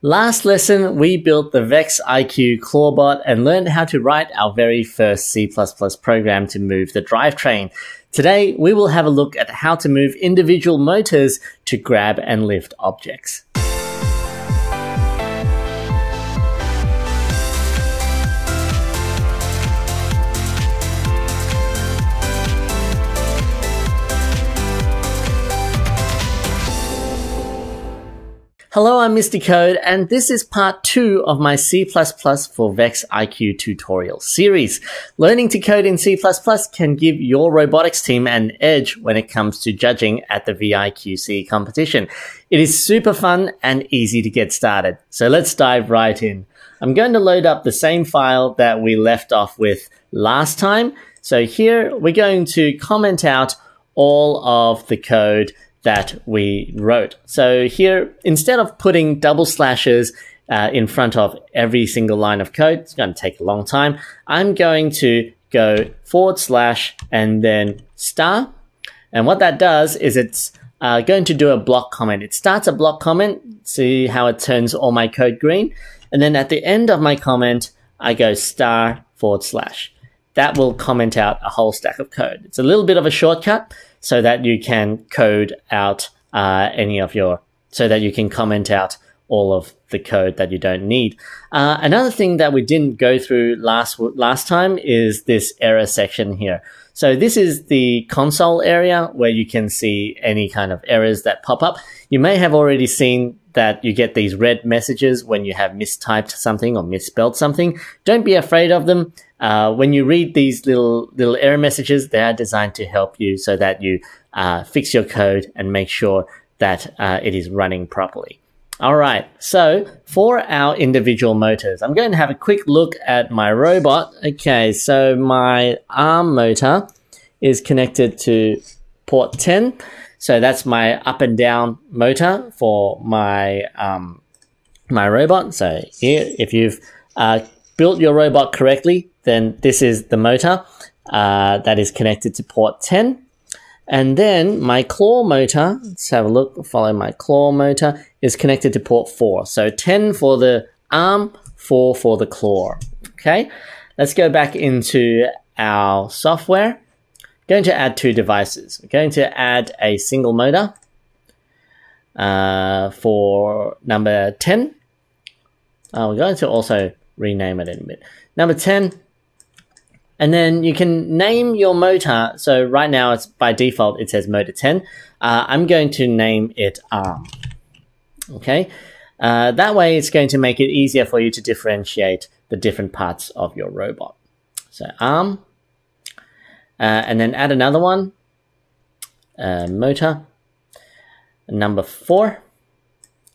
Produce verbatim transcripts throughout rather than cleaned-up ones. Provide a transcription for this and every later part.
Last lesson, we built the VEX I Q Clawbot and learned how to write our very first C plus plus program to move the drivetrain. Today, we will have a look at how to move individual motors to grab and lift objects. Hello, I'm Mister Code, and this is part two of my C plus plus for VEX I Q tutorial series. Learning to code in C plus plus can give your robotics team an edge when it comes to judging at the V I Q C competition. It is super fun and easy to get started. So let's dive right in. I'm going to load up the same file that we left off with last time. So here we're going to comment out all of the code that we wrote. So here, instead of putting double slashes uh, in front of every single line of code, it's going to take a long time, I'm going to go forward slash and then star. And what that does is it's uh, going to do a block comment. It starts a block comment, see how it turns all my code green. And then at the end of my comment, I go star forward slash. That will comment out a whole stack of code. It's a little bit of a shortcut so that you can code out uh, any of your, so that you can comment out all of the code that you don't need. Uh, another thing that we didn't go through last, last time is this error section here. So this is the console area where you can see any kind of errors that pop up. You may have already seen that you get these red messages when you have mistyped something or misspelled something. Don't be afraid of them. Uh, when you read these little little error messages, they are designed to help you so that you uh, fix your code and make sure that uh, it is running properly. All right, so for our individual motors, I'm going to have a quick look at my robot. Okay, so my arm motor is connected to port ten. So that's my up and down motor for my um, my robot. So here, if you've uh, built your robot correctly, then this is the motor uh, that is connected to port ten. And then my claw motor, let's have a look, follow my claw motor, is connected to port four. So ten for the arm, four for the claw. Okay, let's go back into our software. Going to add two devices. We're going to add a single motor uh, for number ten. Uh, we're going to also rename it in a bit. Number ten, and then you can name your motor. So right now it's by default, it says motor ten. Uh, I'm going to name it arm. Okay, uh, that way it's going to make it easier for you to differentiate the different parts of your robot. So arm. Uh, and then add another one, uh, motor, number four,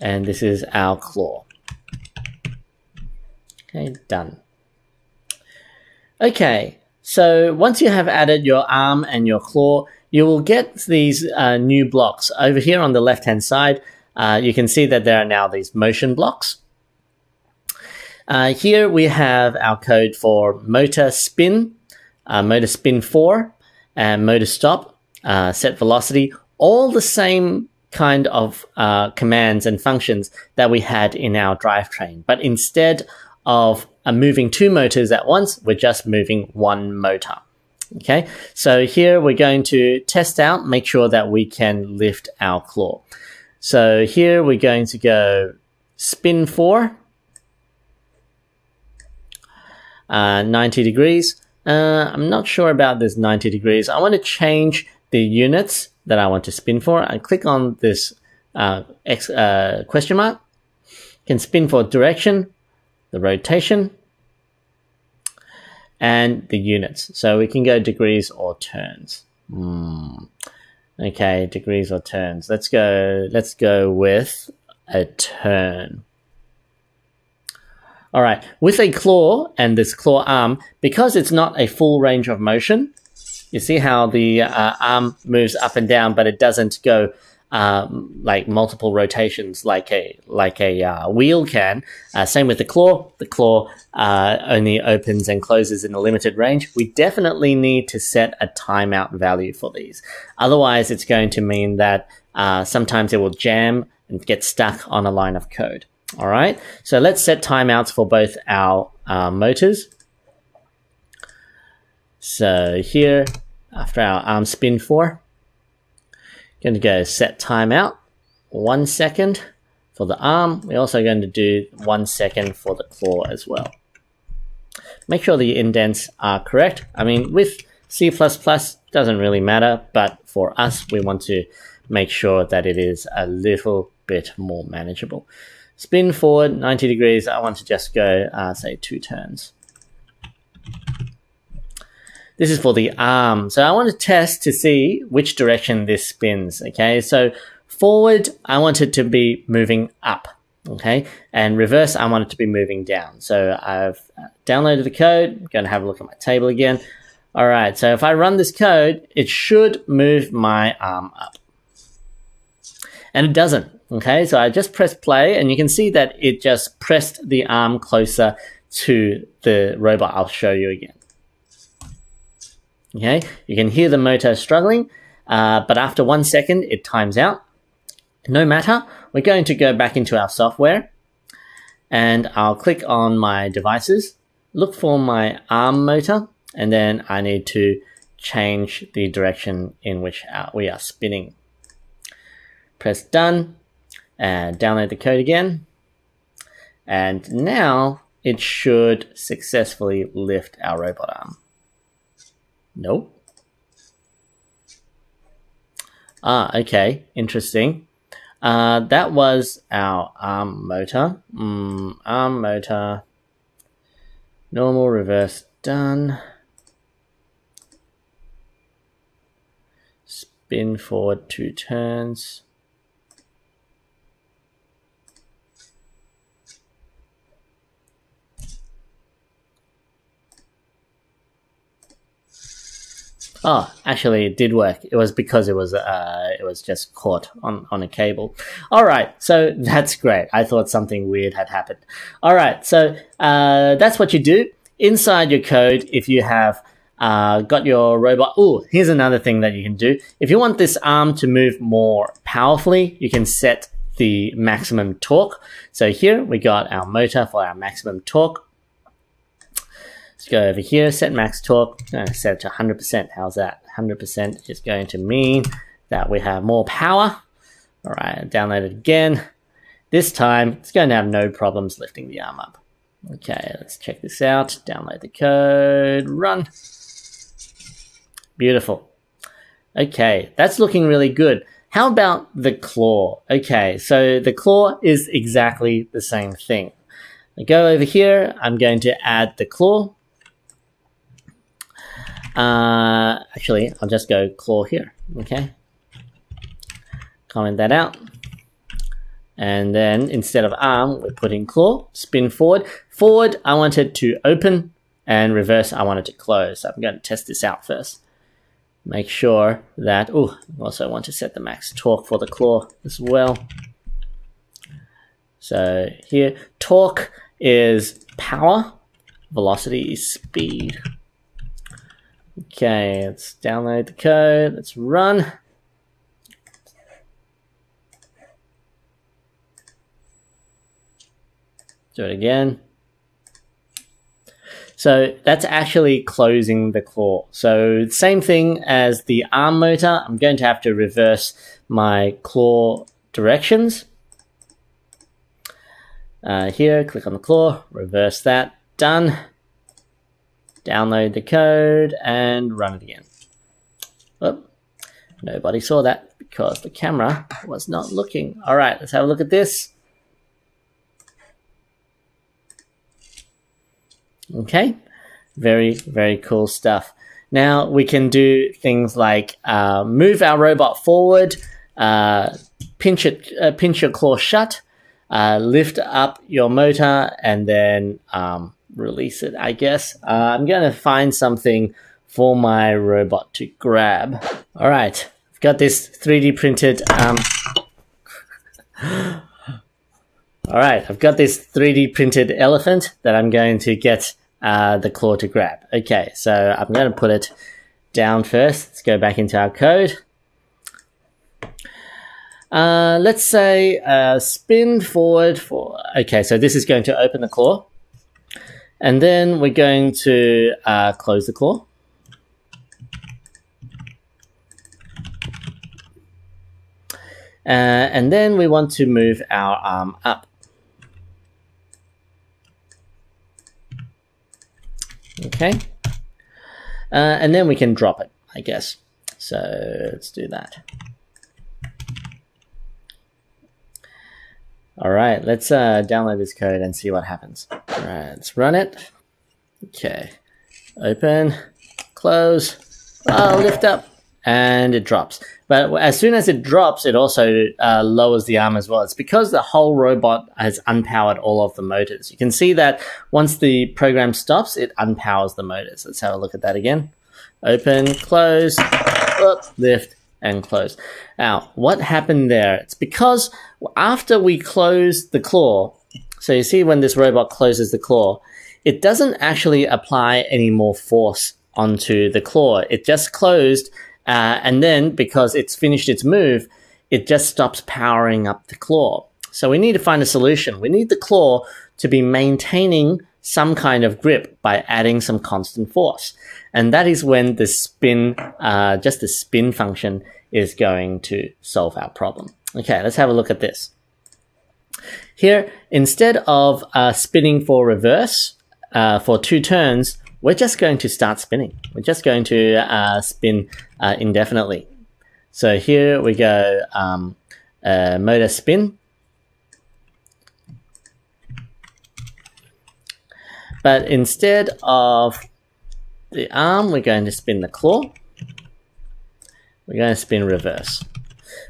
and this is our claw. Okay, done. Okay, so once you have added your arm and your claw, you will get these uh, new blocks. Over here on the left-hand side, uh, you can see that there are now these motion blocks. Uh, here we have our code for motor spin. Uh, motor spin four and motor stop, uh, set velocity, all the same kind of uh, commands and functions that we had in our drivetrain. But instead of uh, moving two motors at once, we're just moving one motor. Okay, so here we're going to test out, make sure that we can lift our claw. So here we're going to go spin four, uh, ninety degrees. Uh, I'm not sure about this ninety degrees. I want to change the units that I want to spin for. I click on this uh, X, uh, question mark. You can spin for direction, the rotation, and the units. So we can go degrees or turns. Mm. Okay, degrees or turns. Let's go. Let's go with a turn. All right, with a claw and this claw arm, because it's not a full range of motion, you see how the uh, arm moves up and down, but it doesn't go um, like multiple rotations like a like a uh, wheel can. Uh, same with the claw. The claw uh, only opens and closes in a limited range. We definitely need to set a timeout value for these. Otherwise, it's going to mean that uh, sometimes it will jam and get stuck on a line of code. All right, so let's set timeouts for both our uh, motors. So here, after our arm spin four, going to go set timeout, one second for the arm. We're also going to do one second for the claw as well. Make sure the indents are correct. I mean, with C plus plus, doesn't really matter, but for us, we want to make sure that it is a little bit more manageable. Spin forward ninety degrees. I want to just go, uh, say, two turns. This is for the arm. So I want to test to see which direction this spins, okay? So forward, I want it to be moving up, okay? And reverse, I want it to be moving down. So I've downloaded the code. I'm going to have a look at my table again. All right, so if I run this code, it should move my arm up. And it doesn't, okay? So I just press play, and you can see that it just pressed the arm closer to the robot. I'll show you again. Okay, you can hear the motor struggling, uh, but after one second, it times out. No matter, we're going to go back into our software, and I'll click on my devices, look for my arm motor, and then I need to change the direction in which we are spinning. Press done, and download the code again. And now it should successfully lift our robot arm. Nope. Ah, okay, interesting. Uh, that was our arm motor. Mm, arm motor, normal, reverse, done. Spin forward two turns. Oh, actually, it did work. It was because it was uh, it was just caught on, on a cable. All right, so that's great. I thought something weird had happened. All right, so uh, that's what you do. Inside your code, if you have uh, got your robot... Oh, here's another thing that you can do. If you want this arm to move more powerfully, you can set the maximum torque. So here we got our motor for our maximum torque. Let's go over here, set max torque, I'm going to set it to one hundred percent. How's that? one hundred percent is going to mean that we have more power. All right, download it again. This time, it's going to have no problems lifting the arm up. Okay, let's check this out. Download the code, run. Beautiful. Okay, that's looking really good. How about the claw? Okay, so the claw is exactly the same thing. I go over here, I'm going to add the claw. Uh, actually, I'll just go claw here, okay? Comment that out. And then instead of arm, we're putting claw, spin forward. Forward, I want it to open, and reverse, I want it to close. So I'm going to test this out first. Make sure that, oh, I also want to set the max torque for the claw as well. So here, torque is power, velocity is speed. Okay, let's download the code, let's run. Do it again. So that's actually closing the claw. So same thing as the arm motor, I'm going to have to reverse my claw directions. Uh, here, click on the claw, reverse that, done. Download the code and run it again. Oop. Nobody saw that because the camera was not looking. All right, let's have a look at this. Okay, very, very cool stuff. Now we can do things like uh, move our robot forward, uh, pinch it, uh, pinch your claw shut, uh, lift up your motor, and then um, release it, I guess. Uh, I'm going to find something for my robot to grab. All right, I've got this three D printed... Um... All right, I've got this three D printed elephant that I'm going to get uh, the claw to grab. Okay, so I'm going to put it down first. Let's go back into our code. Uh, let's say uh, spin forward for, okay, so this is going to open the claw. And then we're going to uh, close the claw. Uh, and then we want to move our arm up. Okay. Uh, and then we can drop it, I guess. So let's do that. All right, let's uh, download this code and see what happens. All right, let's run it. Okay, open, close, oh, lift up, and it drops. But as soon as it drops, it also uh, lowers the arm as well. It's because the whole robot has unpowered all of the motors. You can see that once the program stops, it unpowers the motors. Let's have a look at that again. Open, close, up, lift, and close. Now, what happened there? It's because after we close the claw, so you see when this robot closes the claw, it doesn't actually apply any more force onto the claw. It just closed, uh, and then because it's finished its move, it just stops powering up the claw. So we need to find a solution. We need the claw to be maintaining some kind of grip by adding some constant force. And that is when the spin, uh, just the spin function is going to solve our problem. Okay, let's have a look at this. Here, instead of uh, spinning for reverse uh, for two turns, we're just going to start spinning. We're just going to uh, spin uh, indefinitely. So here we go, um, uh, motor spin. But instead of the arm, we're going to spin the claw. We're going to spin reverse.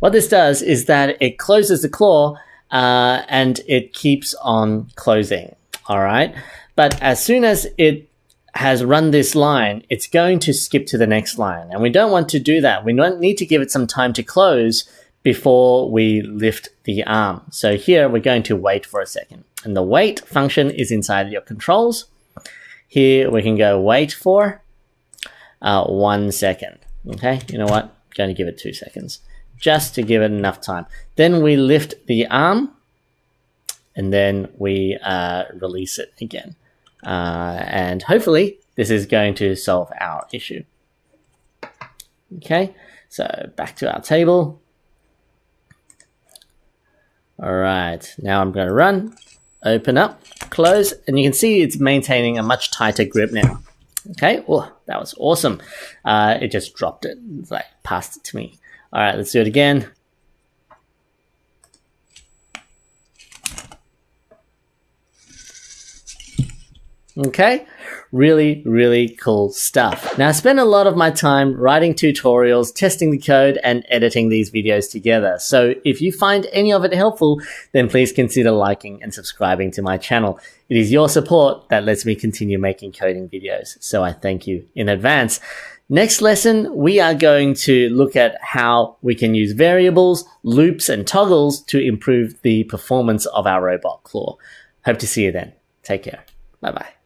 What this does is that it closes the claw uh, and it keeps on closing, all right? But as soon as it has run this line, it's going to skip to the next line. And we don't want to do that. We don't need to give it some time to close before we lift the arm. So here we're going to wait for a second. And the wait function is inside your controls. Here we can go wait for uh, one second. Okay, you know what? I'm going to give it two seconds just to give it enough time. Then we lift the arm and then we uh, release it again. Uh, and hopefully this is going to solve our issue. Okay, so back to our table. All right, now I'm going to run. Open up, close, and you can see it's maintaining a much tighter grip now. Okay, oh, that was awesome. Uh, it just dropped it, it's like passed it to me. All right, let's do it again. Okay, really, really cool stuff. Now, I spend a lot of my time writing tutorials, testing the code, and editing these videos together. So if you find any of it helpful, then please consider liking and subscribing to my channel. It is your support that lets me continue making coding videos, so I thank you in advance. Next lesson, we are going to look at how we can use variables, loops, and toggles to improve the performance of our robot claw. Hope to see you then. Take care. Bye-bye.